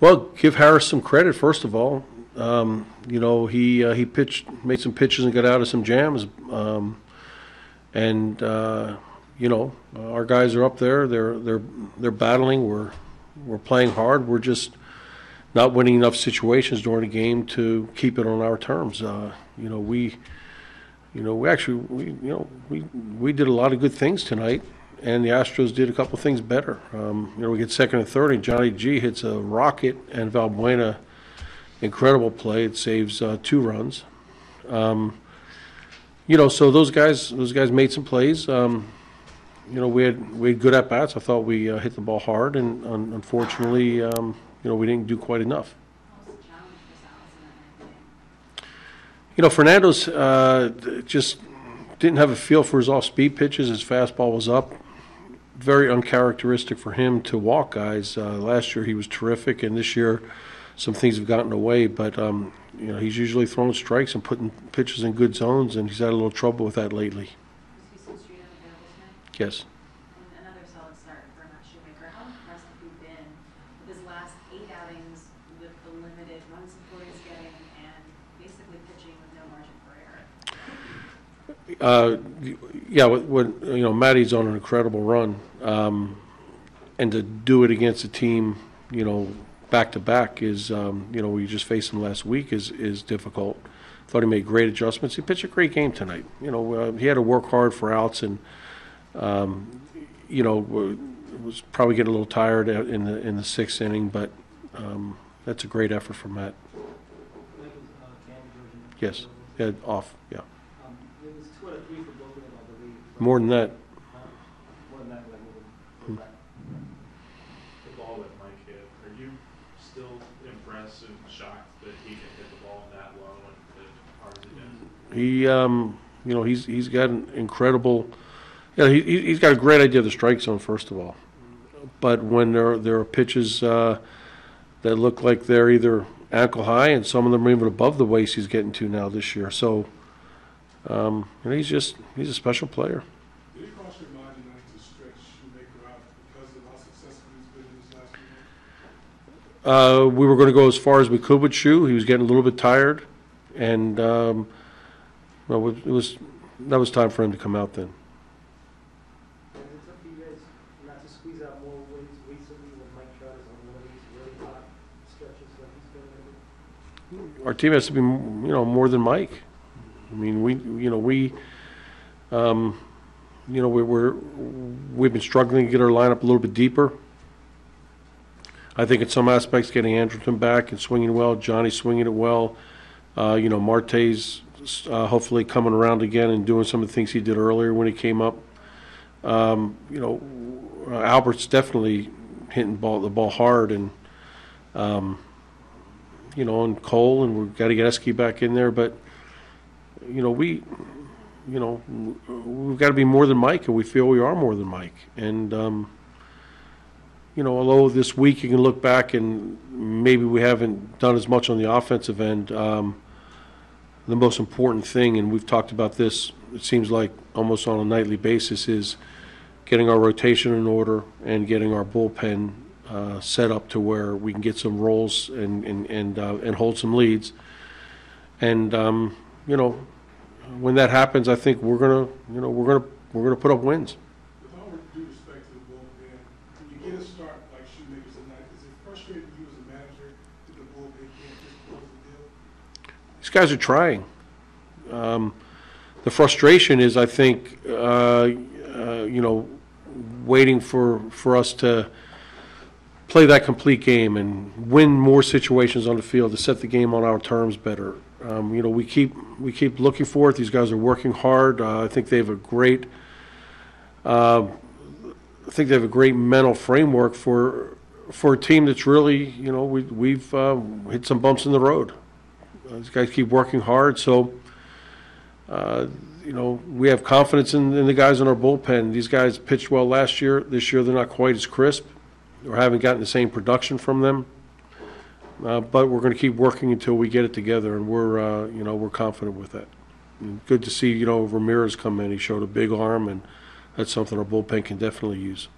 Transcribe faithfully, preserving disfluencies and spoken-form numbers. Well, give Harris some credit, first of all. Um, you know, he uh, he pitched, made some pitches and got out of some jams. Um, and, uh, you know, our guys are up there. They're they're they're battling. We're we're playing hard. We're just not winning enough situations during the game to keep it on our terms. Uh, you know, we you know, we actually we you know, we we did a lot of good things tonight, and the Astros did a couple things better. Um, you know, we get second and third, and Johnny G hits a rocket, and Valbuena, incredible play. It saves uh, two runs. Um, you know, so those guys, those guys made some plays. Um, you know, we had we had good at bats. I thought we uh, hit the ball hard, and un unfortunately, um, you know, we didn't do quite enough. You know, Fernando's uh, just didn't have a feel for his off-speed pitches. His fastball was up. Very uncharacteristic for him to walk guys. Uh, last year he was terrific, and this year some things have gotten away, but um, you know, he's usually throwing strikes and putting pitches in good zones, and he's had a little trouble with that lately. Was Houston Street available tonight? Yes. And another solid start for Matt Shoemaker. How impressed have you been with his last eight outings with the limited run support he's getting and basically pitching with no margin for error? Uh, yeah, with, with, you know, Matty's on an incredible run, um, and to do it against a team, you know, back to back is, um, you know, we just faced him last week, is is difficult. Thought he made great adjustments. He pitched a great game tonight. You know, uh, he had to work hard for outs, and um, you know, was probably getting a little tired in the in the sixth inning, but um, that's a great effort from Matt. Yes, yeah, off, yeah. Um, it was two out of three for both of them, I believe. More than that. Uh, more than that, like, the ball with Mike hit. Are you still impressed and shocked that he can hit the ball that low and as hard as he did? He, um, you know, he's he's got an incredible, you know, he he's got a great idea of the strike zone, first of all. But when there there are pitches uh, that look like they're either ankle high, and some of them are even above the waist, he's getting to now this year. So, um, you know, he's just he's a special player. Did it cross your mind tonight to stretch Shoemaker out because of how successful he's been in this last year? Uh, we were going to go as far as we could with Shu. He was getting a little bit tired, and um, well, it was that was time for him to come out then. And it's up to you guys not to squeeze out more wins recently when Mike Trout is on one of these really hot stretches like he's going to. Our team has to be, you know, more than Mike. I mean, we, you know, we, um, you know, we we're we've been struggling to get our lineup a little bit deeper. I think in some aspects, getting Andrelton back and swinging well, Johnny swinging it well, uh, you know, Marte's uh, hopefully coming around again and doing some of the things he did earlier when he came up. Um, you know, Albert's definitely hitting ball, the ball hard, and, um, you know, and Cole, and we've got to get Eski back in there. But, you know, we, you know, we've got to be more than Mike, and we feel we are more than Mike. And, um, you know, although this week you can look back and maybe we haven't done as much on the offensive end, um, the most important thing, and we've talked about this, it seems like almost on a nightly basis, is getting our rotation in order and getting our bullpen uh, set up to where we can get some rolls and and and, uh, and hold some leads. And um, you know, when that happens, I think we're gonna, you know, we're gonna we're gonna put up wins. These guys are trying. Um, the frustration is, I think, uh, uh, you know, waiting for for us to play that complete game and win more situations on the field to set the game on our terms better. Um, you know, we keep we keep looking for it. These guys are working hard. Uh, I think they have a great, uh, I think they have a great mental framework for for a team that's really, you know, we we've uh, hit some bumps in the road. Uh, these guys keep working hard, so uh, you know, we have confidence in, in the guys in our bullpen. These guys pitched well last year. This year they're not quite as crisp, or haven't gotten the same production from them. Uh, but we're going to keep working until we get it together, and we're uh, you know, we're confident with that. And good to see, you know, Ramirez come in. He showed a big arm, and that's something our bullpen can definitely use.